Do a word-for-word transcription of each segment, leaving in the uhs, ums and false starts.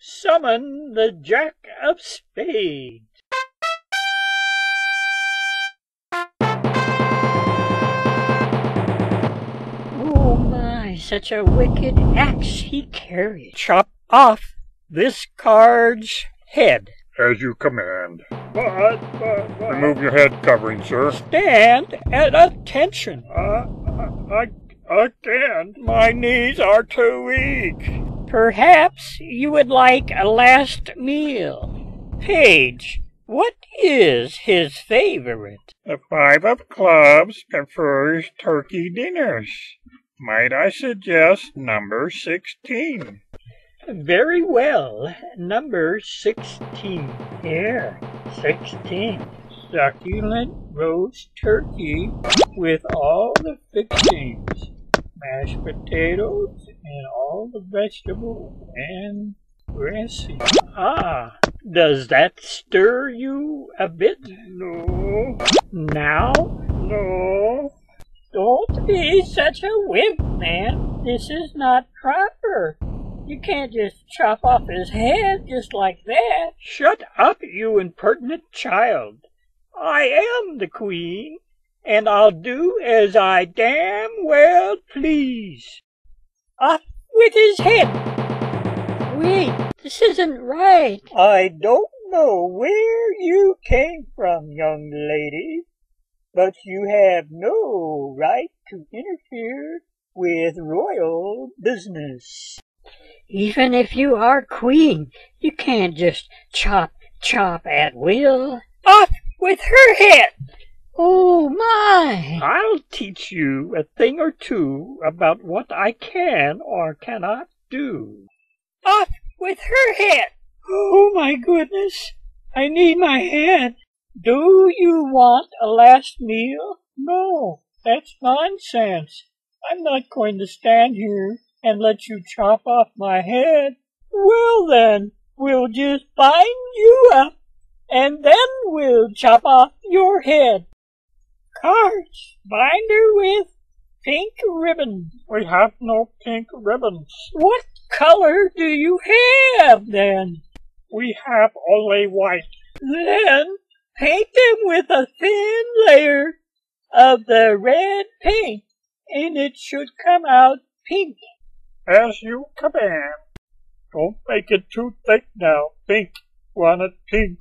Summon the Jack of Spades. Oh my, such a wicked axe he carried. Chop off this card's head. As you command. But, but, but. Remove your head covering, sir. Stand at attention. Uh, I, I can't. My knees are too weak. Perhaps you would like a last meal. Page, what is his favorite? The five of clubs prefers turkey dinners. Might I suggest number sixteen? Very well, number sixteen. Here, sixteen. Succulent roast turkey with all the fixings. Mashed potatoes and all the vegetables and dressing. Ah, does that stir you a bit? No. Now? No. Don't be such a wimp, man. This is not proper. You can't just chop off his head just like that. Shut up, you impertinent child. I am the queen. And I'll do as I damn well please. Off with his head! Wait, this isn't right. I don't know where you came from, young lady, but you have no right to interfere with royal business. Even if you are queen, you can't just chop, chop at will. Off with her head! Oh, my! I'll teach you a thing or two about what I can or cannot do. Off with her head! Oh, my goodness! I need my head! Do you want a last meal? No, that's nonsense. I'm not going to stand here and let you chop off my head. Well, then, we'll just bind you up, and then we'll chop off your head. Cards, bind her with pink ribbon. We have no pink ribbons. What color do you have, then? We have only white. Then paint them with a thin layer of the red paint, and it should come out pink. As you command. Don't make it too thick now. Pink. Want it pink.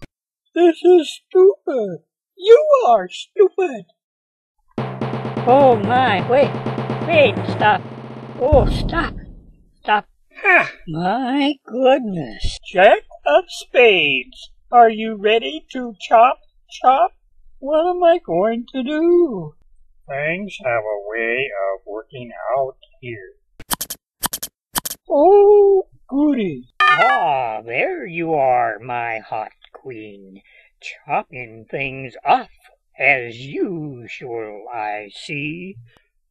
This is stupid. You are stupid. Oh my, wait, wait, stop. Oh, stop, stop. Ha. My goodness. Jack of Spades, are you ready to chop, chop? What am I going to do? Things have a way of working out here. Oh, goody. Ah, there you are, my hot queen, chopping things off. As usual, I see.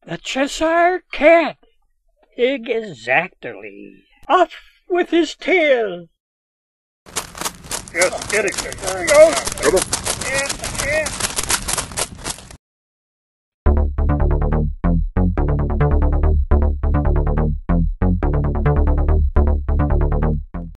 The Cheshire Cat. Exactly. Off with his tail. Yes, get it. Go. Get him.